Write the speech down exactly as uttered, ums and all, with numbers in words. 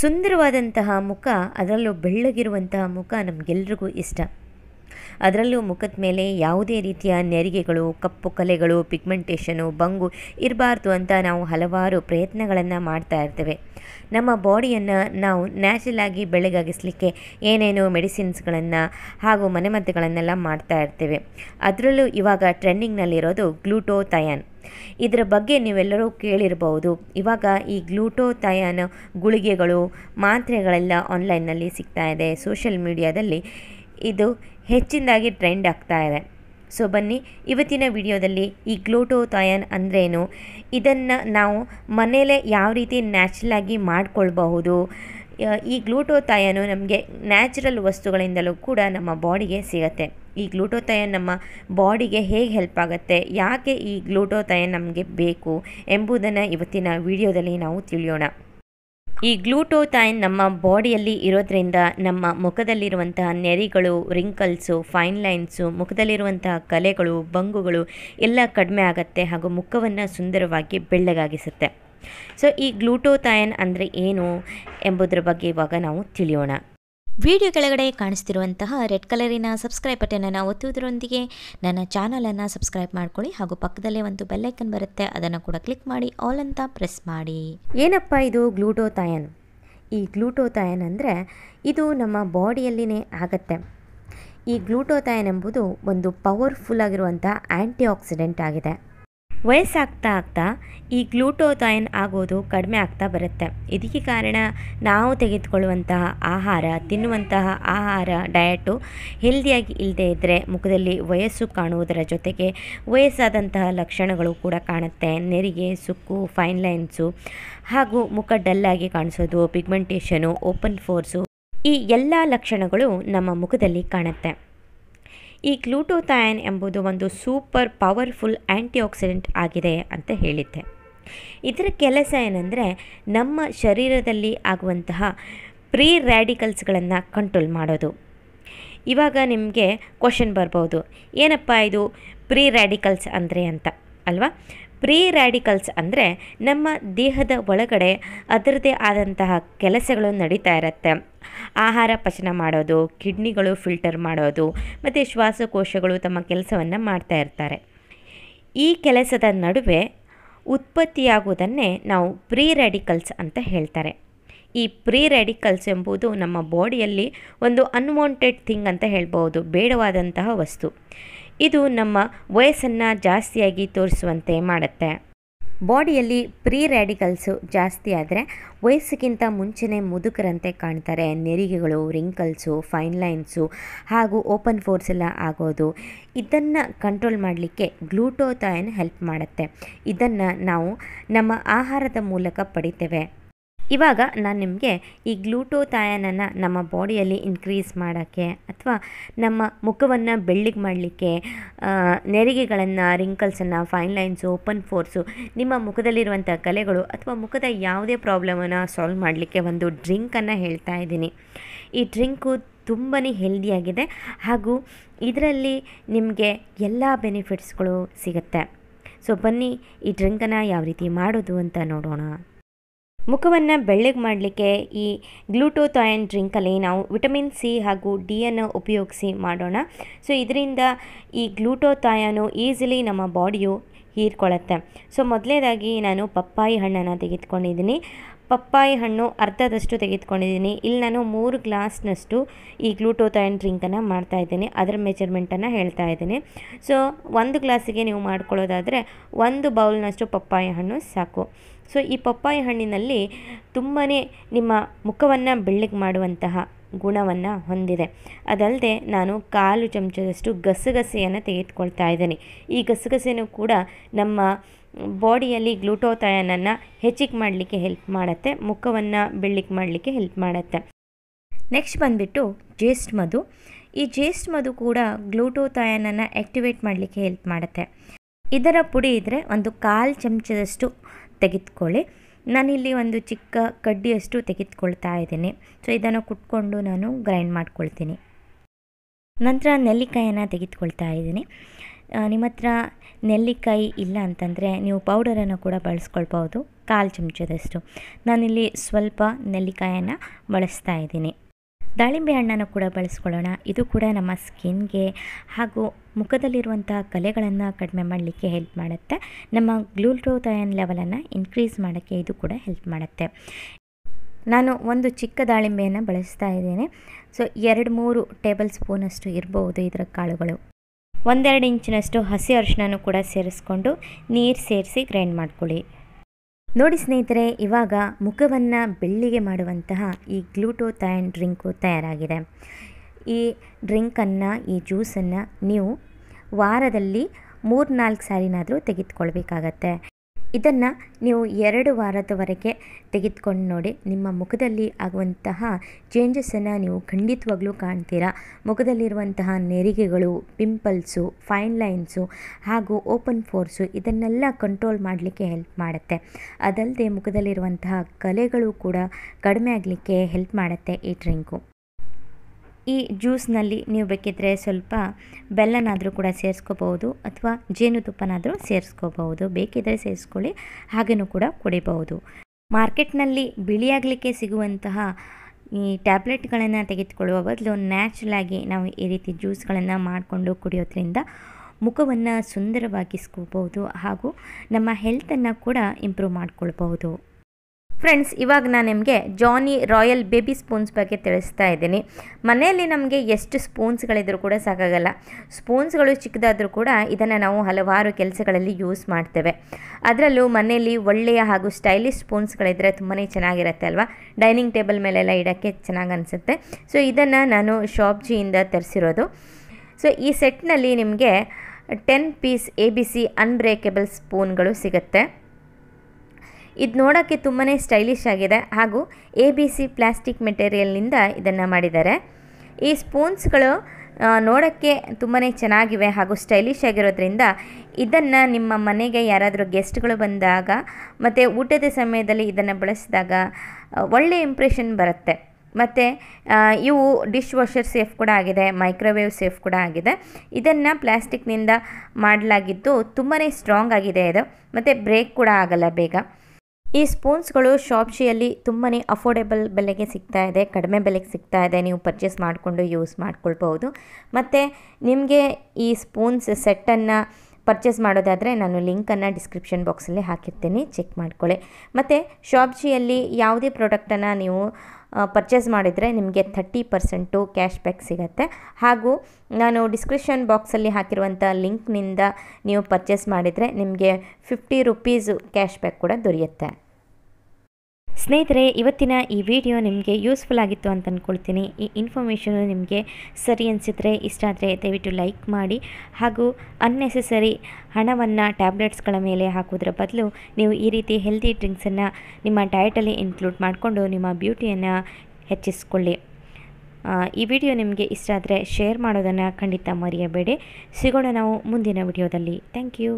ಸುಂದರವಾದಂತಹ ಮುಖ, ಅದರಲ್ಲೂ ಬೆಳ್ಳಗಿರುವಂತಹ ಮುಖ ನಮಗೆಲ್ಲರಿಗೂ ಇಷ್ಟ. ಅದರಲ್ಲೂ ಮುಖದ ಮೇಲೆ ಯಾವುದೇ ರೀತಿಯ ನೆರಿಗೆಗಳು, ಕಪ್ಪು ಕಲೆಗಳು, ಪಿಗ್ಮೆಂಟೇಷನು, ಬಂಗು ಇರಬಾರ್ದು ಅಂತ ನಾವು ಹಲವಾರು ಪ್ರಯತ್ನಗಳನ್ನು ಮಾಡ್ತಾ ಇರ್ತೇವೆ. ನಮ್ಮ ಬಾಡಿಯನ್ನು ನಾವು ನ್ಯಾಚುರಲಾಗಿ ಬೆಳಗಾಗಿಸಲಿಕ್ಕೆ ಏನೇನೋ ಮೆಡಿಸಿನ್ಸ್ಗಳನ್ನು ಹಾಗೂ ಮನೆಮದ್ದುಗಳನ್ನೆಲ್ಲ ಮಾಡ್ತಾ ಇರ್ತೇವೆ. ಅದರಲ್ಲೂ ಇವಾಗ ಟ್ರೆಂಡಿಂಗ್ನಲ್ಲಿರೋದು ಗ್ಲೂಟೋಥಯಾನ್. ಇದರ ಬಗ್ಗೆ ನೀವೆಲ್ಲರೂ ಕೇಳಿರಬಹುದು. ಇವಾಗ ಈ ಗ್ಲೂಟೋಥಯಾನ್ ಗುಳಿಗೆಗಳು, ಮಾತ್ರೆಗಳೆಲ್ಲ ಆನ್ಲೈನ್ನಲ್ಲಿ ಸಿಗ್ತಾ ಇದೆ, ಸೋಷಿಯಲ್ ಮೀಡಿಯಾದಲ್ಲಿ ಇದು ಹೆಚ್ಚಿನದಾಗಿ ಟ್ರೆಂಡ್ ಆಗ್ತಾ ಇದೆ. ಸೊ ಬನ್ನಿ, ಇವತ್ತಿನ ವಿಡಿಯೋದಲ್ಲಿ ಈ ಗ್ಲೂಟೋಥಯಾನ್ ಅಂದ್ರೇನು, ಇದನ್ನು ನಾವು ಮನೆಯಲ್ಲೇ ಯಾವ ರೀತಿ ನ್ಯಾಚುರಲಾಗಿ ಮಾಡಿಕೊಳ್ಬಹುದು, ಈ ಗ್ಲೂಟೋಥಯಾನು ನಮಗೆ ನ್ಯಾಚುರಲ್ ವಸ್ತುಗಳಿಂದಲೂ ಕೂಡ ನಮ್ಮ ಬಾಡಿಗೆ ಸಿಗುತ್ತೆ. ಈ ಗ್ಲೂಟೋಥಯಾನ್ ನಮ್ಮ ಬಾಡಿಗೆ ಹೇಗೆ ಹೆಲ್ಪ್ ಆಗುತ್ತೆ, ಯಾಕೆ ಈ ಗ್ಲೂಟೋಥಯಾನ್ ನಮಗೆ ಬೇಕು ಎಂಬುದನ್ನು ಇವತ್ತಿನ ವಿಡಿಯೋದಲ್ಲಿ ನಾವು ತಿಳಿಯೋಣ. ಈ ಗ್ಲೂಟೋಥಯಾನ್ ನಮ್ಮ ಬಾಡಿಯಲ್ಲಿ ಇರೋದ್ರಿಂದ ನಮ್ಮ ಮುಖದಲ್ಲಿರುವಂತಹ ನೆರಿಗಳು, ರಿಂಕಲ್ಸು, ಫೈನ್ ಲೈನ್ಸು, ಮುಖದಲ್ಲಿರುವಂತಹ ಕಲೆಗಳು, ಬಂಗುಗಳು ಎಲ್ಲ ಕಡಿಮೆ ಆಗುತ್ತೆ ಹಾಗೂ ಮುಖವನ್ನು ಸುಂದರವಾಗಿ ಬೆಳ್ಳಗಾಗಿಸುತ್ತೆ. ಸೊ ಈ ಗ್ಲೂಟೋಥಯಾನ್ ಅಂದರೆ ಏನು ಎಂಬುದರ ಬಗ್ಗೆ ಇವಾಗ ನಾವು ತಿಳಿಯೋಣ. ವಿಡಿಯೋ ಕೆಳಗಡೆ ಕಾಣಿಸ್ತಿರುವಂತಹ ರೆಡ್ ಕಲರಿನ ಸಬ್ಸ್ಕ್ರೈಬ್ ಬಟನನ್ನು ಒತ್ತುವುದರೊಂದಿಗೆ ನನ್ನ ಚಾನಲನ್ನು ಸಬ್ಸ್ಕ್ರೈಬ್ ಮಾಡ್ಕೊಳ್ಳಿ ಹಾಗೂ ಪಕ್ಕದಲ್ಲೇ ಒಂದು ಬೆಲ್ಲೈಕನ್ ಬರುತ್ತೆ, ಅದನ್ನು ಕೂಡ ಕ್ಲಿಕ್ ಮಾಡಿ ಆಲ್ ಅಂತ ಪ್ರೆಸ್ ಮಾಡಿ. ಏನಪ್ಪ ಇದು ಗ್ಲೂಟೋಥಯಾನ್? ಈ ಗ್ಲೂಟೋಥಯಾನ್ ಅಂದರೆ ಇದು ನಮ್ಮ ಬಾಡಿಯಲ್ಲಿನೇ ಆಗುತ್ತೆ. ಈ ಗ್ಲೂಟೋಥಯಾನ್ ಎಂಬುದು ಒಂದು ಪವರ್ಫುಲ್ ಆಗಿರುವಂಥ ಆ್ಯಂಟಿ ಆಕ್ಸಿಡೆಂಟ್ ಆಗಿದೆ. ವಯಸ್ಸಾಗ್ತಾ ಆಗ್ತಾ ಈ ಗ್ಲೂಟೋಥಯಾನ್ ಆಗೋದು ಕಡಿಮೆ ಆಗ್ತಾ ಬರುತ್ತೆ. ಇದಕ್ಕೆ ಕಾರಣ ನಾವು ತೆಗೆದುಕೊಳ್ಳುವಂತಹ ಆಹಾರ, ತಿನ್ನುವಂತಹ ಆಹಾರ, ಡಯಟು ಹೆಲ್ದಿಯಾಗಿ ಇಲ್ಲದೇ ಇದ್ದರೆ ಮುಖದಲ್ಲಿ ವಯಸ್ಸು ಕಾಣುವುದರ ಜೊತೆಗೆ ವಯಸ್ಸಾದಂತಹ ಲಕ್ಷಣಗಳು ಕೂಡ ಕಾಣುತ್ತೆ. ನೆರಿಗೆ, ಸುಕ್ಕು, ಫೈನ್ ಲೈನ್ಸು ಹಾಗೂ ಮುಖ ಡಲ್ಲಾಗಿ ಕಾಣಿಸೋದು, ಪಿಗ್ಮೆಂಟೇಷನು, ಓಪನ್ ಫೋರ್ಸು, ಈ ಎಲ್ಲ ಲಕ್ಷಣಗಳು ನಮ್ಮ ಮುಖದಲ್ಲಿ ಕಾಣುತ್ತೆ. ಈ ಗ್ಲೂಟೋಥಯಾನ್ ಎಂಬುದು ಒಂದು ಸೂಪರ್ ಪವರ್ಫುಲ್ ಆ್ಯಂಟಿ ಆಕ್ಸಿಡೆಂಟ್ ಆಗಿದೆ ಅಂತ ಹೇಳಿದ್ದೆ. ಇದರ ಕೆಲಸ ಏನಂದರೆ ನಮ್ಮ ಶರೀರದಲ್ಲಿ ಆಗುವಂತಹ ಪ್ರೀ ರ್ಯಾಡಿಕಲ್ಸ್ಗಳನ್ನು ಕಂಟ್ರೋಲ್ ಮಾಡೋದು. ಇವಾಗ ನಿಮಗೆ ಕ್ವಶನ್ ಬರ್ಬೋದು, ಏನಪ್ಪ ಇದು ಪ್ರೀ ರ್ಯಾಡಿಕಲ್ಸ್ ಅಂದರೆ ಅಂತ ಅಲ್ವಾ? ಪ್ರೀ ರ್ಯಾಡಿಕಲ್ಸ್ ಅಂದರೆ ನಮ್ಮ ದೇಹದ ಒಳಗಡೆ ಅದರದೇ ಆದಂತಹ ಕೆಲಸಗಳು ನಡೀತಾ ಇರುತ್ತೆ. ಆಹಾರ ಪಚನ ಮಾಡೋದು, ಕಿಡ್ನಿಗಳು ಫಿಲ್ಟರ್ ಮಾಡೋದು ಮತ್ತು ಶ್ವಾಸಕೋಶಗಳು ತಮ್ಮ ಕೆಲಸವನ್ನು ಮಾಡ್ತಾ ಇರ್ತಾರೆ. ಈ ಕೆಲಸದ ನಡುವೆ ಉತ್ಪತ್ತಿಯಾಗುವುದನ್ನೇ ನಾವು ಪ್ರೀ ರ್ಯಾಡಿಕಲ್ಸ್ ಅಂತ ಹೇಳ್ತಾರೆ. ಈ ಪ್ರೀ ರ್ಯಾಡಿಕಲ್ಸ್ ಎಂಬುದು ನಮ್ಮ ಬಾಡಿಯಲ್ಲಿ ಒಂದು ಅನ್ವಾಂಟೆಡ್ ಥಿಂಗ್ ಅಂತ ಹೇಳ್ಬೋದು, ಬೇಡವಾದಂತಹ ವಸ್ತು. ಇದು ನಮ್ಮ ವಯಸ್ಸನ್ನು ಜಾಸ್ತಿಯಾಗಿ ತೋರಿಸುವಂತೆ ಮಾಡುತ್ತೆ. ಬಾಡಿಯಲ್ಲಿ ಪ್ರೀ ರ್ಯಾಡಿಕಲ್ಸು ಜಾಸ್ತಿ ಆದರೆ ವಯಸ್ಸಿಗಿಂತ ಮುಂಚೆನೇ ಮುದುಕರಂತೆ ಕಾಣ್ತಾರೆ. ನೆರಿಗೆಗಳು, ರಿಂಕಲ್ಸು, ಫೈನ್ ಲೈನ್ಸು ಹಾಗೂ ಓಪನ್ ಫೋರ್ಸ್ ಎಲ್ಲ ಆಗೋದು, ಇದನ್ನು ಕಂಟ್ರೋಲ್ ಮಾಡಲಿಕ್ಕೆ ಗ್ಲೂಟೋಥಯಾನ್ ಹೆಲ್ಪ್ ಮಾಡುತ್ತೆ. ಇದನ್ನು ನಾವು ನಮ್ಮ ಆಹಾರದ ಮೂಲಕ ಪಡಿತೇವೆ. ಇವಾಗ ನಾನು ನಿಮಗೆ ಈ ಗ್ಲೂಟೋಥಯಾನನ್ನು ನಮ್ಮ ಬಾಡಿಯಲ್ಲಿ ಇನ್ಕ್ರೀಸ್ ಮಾಡೋಕ್ಕೆ ಅಥವಾ ನಮ್ಮ ಮುಖವನ್ನು ಬೆಳ್ಳಗೆ ಮಾಡಲಿಕ್ಕೆ, ನೆರಿಗೆಗಳನ್ನು, ರಿಂಕಲ್ಸನ್ನು, ಫೈನ್ ಲೈನ್ಸು, ಓಪನ್ ಫೋರ್ಸು, ನಿಮ್ಮ ಮುಖದಲ್ಲಿರುವಂಥ ಕಲೆಗಳು ಅಥವಾ ಮುಖದ ಯಾವುದೇ ಪ್ರಾಬ್ಲಮನ್ನು ಸಾಲ್ವ್ ಮಾಡಲಿಕ್ಕೆ ಒಂದು ಡ್ರಿಂಕನ್ನು ಹೇಳ್ತಾ ಇದ್ದೀನಿ. ಈ ಡ್ರಿಂಕು ತುಂಬಾ ಹೆಲ್ದಿಯಾಗಿದೆ ಹಾಗೂ ಇದರಲ್ಲಿ ನಿಮಗೆ ಎಲ್ಲ ಬೆನಿಫಿಟ್ಸ್ಗಳು ಸಿಗುತ್ತೆ. ಸೊ ಬನ್ನಿ, ಈ ಡ್ರಿಂಕನ್ನು ಯಾವ ರೀತಿ ಮಾಡೋದು ಅಂತ ನೋಡೋಣ. ಮುಖವನ್ನು ಬೆಳ್ಳಗೆ ಮಾಡಲಿಕ್ಕೆ ಈ ಗ್ಲೂಟೋಥಯಾನ್ ಡ್ರಿಂಕಲ್ಲಿ ನಾವು ವಿಟಮಿನ್ ಸಿ ಹಾಗೂ ಡಿಯನ್ನು ಉಪಯೋಗಿಸಿ ಮಾಡೋಣ. ಸೊ ಇದರಿಂದ ಈ ಗ್ಲೂಟೋಥಯಾನು ಈಸಿಲಿ ನಮ್ಮ ಬಾಡಿಯು ಹೀರ್ಕೊಳ್ಳುತ್ತೆ. ಸೊ ಮೊದಲನೇದಾಗಿ ನಾನು ಪಪ್ಪಾಯಿ ಹಣ್ಣನ್ನು ತೆಗೆದುಕೊಂಡಿದ್ದೀನಿ. ಪಪ್ಪಾಯಿ ಹಣ್ಣು ಅರ್ಧದಷ್ಟು ತೆಗೆದುಕೊಂಡಿದ್ದೀನಿ. ಇಲ್ಲಿ ನಾನು ಮೂರು ಗ್ಲಾಸ್ನಷ್ಟು ಈ ಗ್ಲೂಟೋಥಯಾನ್ ಡ್ರಿಂಕನ್ನು ಮಾಡ್ತಾಯಿದ್ದೀನಿ. ಅದರ ಮೆಜರ್ಮೆಂಟನ್ನು ಹೇಳ್ತಾ ಇದ್ದೀನಿ. ಸೊ ಒಂದು ಗ್ಲಾಸಿಗೆ ನೀವು ಮಾಡ್ಕೊಳ್ಳೋದಾದರೆ ಒಂದು ಬೌಲ್ನಷ್ಟು ಪಪ್ಪಾಯಿ ಹಣ್ಣು ಸಾಕು. ಸೊ ಈ ಪಪ್ಪಾಯಿ ಹಣ್ಣಿನಲ್ಲಿ ತುಂಬಾ ನಿಮ್ಮ ಮುಖವನ್ನು ಬೆಳ್ಳಗೆ ಮಾಡುವಂತಹ ಗುಣವನ್ನು ಹೊಂದಿದೆ. ಅದಲ್ಲದೆ ನಾನು ಕಾಲು ಚಮಚದಷ್ಟು ಗಸಗಸೆಯನ್ನು ತೆಗೆದುಕೊಳ್ತಾ ಇದ್ದೀನಿ. ಈ ಗಸಗಸೆನೂ ಕೂಡ ನಮ್ಮ ಬಾಡಿಯಲ್ಲಿ ಗ್ಲೂಟೋಥಯಾನನ್ನು ಹೆಚ್ಚಿಗೆ ಮಾಡಲಿಕ್ಕೆ ಹೆಲ್ಪ್ ಮಾಡುತ್ತೆ, ಮುಖವನ್ನು ಬೆಳ್ಳಗೆ ಮಾಡಲಿಕ್ಕೆ ಹೆಲ್ಪ್ ಮಾಡುತ್ತೆ. ನೆಕ್ಸ್ಟ್ ಬಂದುಬಿಟ್ಟು ಜೇಸ್ಟ್ ಮಧು. ಈ ಜೇಸ್ಟ್ ಮಧು ಕೂಡ ಗ್ಲೂಟೋಥಯಾನನ್ನು ಆ್ಯಕ್ಟಿವೇಟ್ ಮಾಡಲಿಕ್ಕೆ ಹೆಲ್ಪ್ ಮಾಡುತ್ತೆ. ಇದರ ಪುಡಿ ಇದ್ದರೆ ಒಂದು ಕಾಲು ಚಮಚದಷ್ಟು ತೆಗೆದುಕೊಳ್ಳಿ. ನಾನಿಲ್ಲಿ ಒಂದು ಚಿಕ್ಕ ಕಡ್ಡಿಯಷ್ಟು ತೆಗೆದುಕೊಳ್ತಾ ಇದ್ದೀನಿ. ಸೊ ಇದನ್ನು ಕುಟ್ಕೊಂಡು ನಾನು ಗ್ರೈಂಡ್ ಮಾಡ್ಕೊಳ್ತೀನಿ. ನಂತರ ನೆಲ್ಲಿಕಾಯನ್ನು ತೆಗೆದುಕೊಳ್ತಾ ಇದ್ದೀನಿ. ನಿಮ್ಮ ಹತ್ರ ನೆಲ್ಲಿಕಾಯಿ ಇಲ್ಲ ಅಂತಂದರೆ ನೀವು ಪೌಡರನ್ನು ಕೂಡ ಬಳಸ್ಕೊಳ್ಬೋದು, ಕಾಲು ಚಮಚದಷ್ಟು. ನಾನಿಲ್ಲಿ ಸ್ವಲ್ಪ ನೆಲ್ಲಿಕಾಯನ್ನು ಬಳಸ್ತಾ ಇದ್ದೀನಿ. ದಾಳಿಂಬೆ ಹಣ್ಣನ್ನು ಕೂಡ ಬಳಸ್ಕೊಳ್ಳೋಣ. ಇದು ಕೂಡ ನಮ್ಮ ಸ್ಕಿನ್ಗೆ ಹಾಗೂ ಮುಖದಲ್ಲಿರುವಂಥ ಕಲೆಗಳನ್ನು ಕಡಿಮೆ ಮಾಡಲಿಕ್ಕೆ ಹೆಲ್ಪ್ ಮಾಡುತ್ತೆ. ನಮ್ಮ ಗ್ಲೂಕೋಥಯಾನ್ ಲೆವೆಲನ್ನು ಇನ್ಕ್ರೀಸ್ ಮಾಡೋಕ್ಕೆ ಇದು ಕೂಡ ಹೆಲ್ಪ್ ಮಾಡುತ್ತೆ. ನಾನು ಒಂದು ಚಿಕ್ಕ ದಾಳಿಂಬೆಯನ್ನು ಬಳಸ್ತಾ ಇದ್ದೇನೆ. ಸೊ ಎರಡು ಮೂರು ಟೇಬಲ್ ಸ್ಪೂನಷ್ಟು ಇರಬಹುದು ಇದರ ಕಾಳುಗಳು. ಒಂದೆರಡು ಇಂಚಿನಷ್ಟು ಹಸಿ ಅರಿಶಿನೂ ಕೂಡ ಸೇರಿಸ್ಕೊಂಡು ನೀರು ಸೇರಿಸಿ ಗ್ರೈಂಡ್ ಮಾಡ್ಕೊಳ್ಳಿ. ನೋಡಿ ಸ್ನೇಹಿತರೆ, ಇವಾಗ ಮುಖವನ್ನು ಬೆಳ್ಳಿಗೆ ಮಾಡುವಂತಹ ಈ ಗ್ಲೂಕೋಥಯಾನ್ ಡ್ರಿಂಕು ತಯಾರಾಗಿದೆ. ಈ ಡ್ರಿಂಕನ್ನು, ಈ ಜ್ಯೂಸನ್ನು ನೀವು ವಾರದಲ್ಲಿ ಮೂರು ನಾಲ್ಕು ಸಾರಿನಾದರೂ ತೆಗೆದುಕೊಳ್ಬೇಕಾಗತ್ತೆ. ಇದನ್ನು ನೀವು ಎರಡು ವಾರದವರೆಗೆ ತೆಗೆದುಕೊಂಡು ನೋಡಿ, ನಿಮ್ಮ ಮುಖದಲ್ಲಿ ಆಗುವಂತಹ ಚೇಂಜಸ್ಸನ್ನು ನೀವು ಖಂಡಿತವಾಗ್ಲೂ ಕಾಣ್ತೀರಾ. ಮುಖದಲ್ಲಿರುವಂತಹ ನೆರಿಗೆಗಳು, ಪಿಂಪಲ್ಸು, ಫೈನ್ ಲೈನ್ಸು ಹಾಗೂ ಓಪನ್ ಫೋರ್ಸು ಇದನ್ನೆಲ್ಲ ಕಂಟ್ರೋಲ್ ಮಾಡಲಿಕ್ಕೆ ಹೆಲ್ಪ್ ಮಾಡುತ್ತೆ. ಅದಲ್ಲದೆ ಮುಖದಲ್ಲಿರುವಂತಹ ಕಲೆಗಳು ಕೂಡ ಕಡಿಮೆ ಆಗಲಿಕ್ಕೆ ಹೆಲ್ಪ್ ಮಾಡುತ್ತೆ ಈ ಡ್ರಿಂಕು. ಈ ಜ್ಯೂಸ್ನಲ್ಲಿ ನೀವು ಬೇಕಿದ್ದರೆ ಸ್ವಲ್ಪ ಬೆಲ್ಲನಾದರೂ ಕೂಡ ಸೇರಿಸ್ಕೋಬಹುದು ಅಥವಾ ಜೇನುತುಪ್ಪನಾದರೂ ಸೇರಿಸ್ಕೋಬಹುದು. ಬೇಕಿದ್ದರೆ ಸೇರಿಸ್ಕೊಳ್ಳಿ, ಹಾಗೆಯೂ ಕೂಡ ಕುಡಿಬಹುದು. ಮಾರ್ಕೆಟ್ನಲ್ಲಿ ಬಿಳಿಯಾಗಲಿಕ್ಕೆ ಸಿಗುವಂತಹ ಈ ಟ್ಯಾಬ್ಲೆಟ್ಗಳನ್ನು ತೆಗೆದುಕೊಳ್ಳುವ ಬದಲು ನ್ಯಾಚುರಲಾಗಿ ನಾವು ಈ ರೀತಿ ಜ್ಯೂಸ್ಗಳನ್ನು ಮಾಡಿಕೊಂಡು ಕುಡಿಯೋದ್ರಿಂದ ಮುಖವನ್ನು ಸುಂದರವಾಗಿಸ್ಕೋಬಹುದು ಹಾಗೂ ನಮ್ಮ ಹೆಲ್ತನ್ನು ಕೂಡ ಇಂಪ್ರೂವ್ ಮಾಡಿಕೊಳ್ಬಹುದು. ಫ್ರೆಂಡ್ಸ್, ಇವಾಗ ನಾನು ನಿಮಗೆ ಜಾನಿ ರಾಯಲ್ ಬೇಬಿ ಸ್ಪೂನ್ಸ್ ಬಗ್ಗೆ ತಿಳಿಸ್ತಾ ಇದ್ದೀನಿ. ಮನೆಯಲ್ಲಿ ನಮಗೆ ಎಷ್ಟು ಸ್ಪೂನ್ಸ್ಗಳಿದ್ರೂ ಕೂಡ ಸಾಕಾಗಲ್ಲ. ಸ್ಪೂನ್ಸ್ಗಳು ಚಿಕ್ಕದಾದರೂ ಕೂಡ ಇದನ್ನು ನಾವು ಹಲವಾರು ಕೆಲಸಗಳಲ್ಲಿ ಯೂಸ್ ಮಾಡ್ತೇವೆ. ಅದರಲ್ಲೂ ಮನೆಯಲ್ಲಿ ಒಳ್ಳೆಯ ಹಾಗೂ ಸ್ಟೈಲಿಶ್ ಸ್ಪೂನ್ಸ್ಗಳಿದ್ದರೆ ತುಂಬಾ ಚೆನ್ನಾಗಿರುತ್ತೆ ಅಲ್ವಾ? ಡೈನಿಂಗ್ ಟೇಬಲ್ ಮೇಲೆಲ್ಲ ಇಡೋಕ್ಕೆ ಚೆನ್ನಾಗಿ ಅನಿಸುತ್ತೆ. ಸೊ ಇದನ್ನು ನಾನು ಶಾಪ್ಜಿಯಿಂದ ತರಿಸಿರೋದು. ಸೊ ಈ ಸೆಟ್ನಲ್ಲಿ ನಿಮಗೆ ten piece A B C unbreakable ಸ್ಪೂನ್ಗಳು ಸಿಗುತ್ತೆ. ಇದು ನೋಡೋಕ್ಕೆ ತುಂಬಾ ಸ್ಟೈಲಿಶ್ ಆಗಿದೆ ಹಾಗೂ ಎ ಬಿ ಸಿ ಪ್ಲಾಸ್ಟಿಕ್ ಮೆಟೀರಿಯಲ್ನಿಂದ ಇದನ್ನು ಮಾಡಿದ್ದಾರೆ. ಈ ಸ್ಪೂನ್ಸ್ಗಳು ನೋಡೋಕ್ಕೆ ತುಂಬಾ ಚೆನ್ನಾಗಿವೆ ಹಾಗೂ ಸ್ಟೈಲಿಶ್ ಆಗಿರೋದ್ರಿಂದ ಇದನ್ನು ನಿಮ್ಮ ಮನೆಗೆ ಯಾರಾದರೂ ಗೆಸ್ಟ್ಗಳು ಬಂದಾಗ ಮತ್ತು ಊಟದ ಸಮಯದಲ್ಲಿ ಇದನ್ನು ಬಳಸಿದಾಗ ಒಳ್ಳೆ ಇಂಪ್ರೆಷನ್ ಬರುತ್ತೆ. ಮತ್ತು ಇವು ಡಿಶ್ ವಾಷರ್ ಸೇಫ್ ಕೂಡ ಆಗಿದೆ, ಮೈಕ್ರೋವೇವ್ ಸೇಫ್ ಕೂಡ ಆಗಿದೆ. ಇದನ್ನು ಪ್ಲಾಸ್ಟಿಕ್ನಿಂದ ಮಾಡಲಾಗಿದ್ದು ತುಂಬಾ ಸ್ಟ್ರಾಂಗ್ ಆಗಿದೆ ಇದು, ಮತ್ತು ಬ್ರೇಕ್ ಕೂಡ ಆಗಲ್ಲ ಬೇಗ. ಈ ಸ್ಪೂನ್ಸ್ಗಳು ಶಾಪ್ಸಿಯಲ್ಲಿ ತುಂಬಾ ಅಫೋರ್ಡೆಬಲ್ ಬೆಲೆಗೆ ಸಿಗ್ತಾ ಇದೆ, ಕಡಿಮೆ ಬೆಲೆಗೆ ಸಿಗ್ತಾ ಇದೆ. ನೀವು ಪರ್ಚೇಸ್ ಮಾಡಿಕೊಂಡು ಯೂಸ್ ಮಾಡ್ಕೊಳ್ಬೋದು. ಮತ್ತು ನಿಮಗೆ ಈ ಸ್ಪೂನ್ಸ್ ಸೆಟ್ಟನ್ನು ಪರ್ಚೇಸ್ ಮಾಡೋದಾದರೆ ನಾನು ಲಿಂಕನ್ನು ಡಿಸ್ಕ್ರಿಪ್ಷನ್ ಬಾಕ್ಸಲ್ಲಿ ಹಾಕಿರ್ತೀನಿ, ಚೆಕ್ ಮಾಡ್ಕೊಳ್ಳಿ. ಮತ್ತು ಶಾಪ್ಸಿಯಲ್ಲಿ ಯಾವುದೇ ಪ್ರಾಡಕ್ಟನ್ನು ನೀವು ಪರ್ಚೇಸ್ ಮಾಡಿದರೆ ನಿಮಗೆ ಥರ್ಟಿ ಪರ್ಸೆಂಟು ಕ್ಯಾಶ್ ಬ್ಯಾಕ್ ಸಿಗುತ್ತೆ. ಹಾಗೂ ನಾನು ಡಿಸ್ಕ್ರಿಪ್ಷನ್ ಬಾಕ್ಸಲ್ಲಿ ಹಾಕಿರುವಂಥ ಲಿಂಕ್ನಿಂದ ನೀವು ಪರ್ಚೇಸ್ ಮಾಡಿದರೆ ನಿಮಗೆ ಫಿಫ್ಟಿ ರುಪೀಸು ಕ್ಯಾಶ್ ಬ್ಯಾಕ್ ಕೂಡ ದೊರೆಯುತ್ತೆ. ಸ್ನೇಹಿತರೆ, ಇವತ್ತಿನ ಈ ವಿಡಿಯೋ ನಿಮಗೆ ಯೂಸ್ಫುಲ್ ಆಗಿತ್ತು ಅಂತ ಅಂದ್ಕೊಳ್ತೀನಿ. ಈ ಇನ್ಫಾರ್ಮೇಷನು ನಿಮಗೆ ಸರಿ ಅನಿಸಿದರೆ, ಇಷ್ಟ ಆದರೆ ದಯವಿಟ್ಟು ಲೈಕ್ ಮಾಡಿ ಹಾಗೂ ಅನ್ನೆಸೆಸರಿ ಹಣವನ್ನು ಟ್ಯಾಬ್ಲೆಟ್ಸ್ಗಳ ಮೇಲೆ ಹಾಕೋದ್ರ ಬದಲು ನೀವು ಈ ರೀತಿ ಹೆಲ್ದಿ ಡ್ರಿಂಕ್ಸನ್ನು ನಿಮ್ಮ ಡಯಟಲ್ಲಿ ಇನ್ಕ್ಲೂಡ್ ಮಾಡಿಕೊಂಡು ನಿಮ್ಮ ಬ್ಯೂಟಿಯನ್ನು ಹೆಚ್ಚಿಸ್ಕೊಳ್ಳಿ. ಈ ವಿಡಿಯೋ ನಿಮಗೆ ಇಷ್ಟ ಆದರೆ ಶೇರ್ ಮಾಡೋದನ್ನು ಖಂಡಿತ ಮರೆಯಬೇಡಿ. ಸಿಗೋಣ ನಾವು ಮುಂದಿನ ವಿಡಿಯೋದಲ್ಲಿ. Thank you.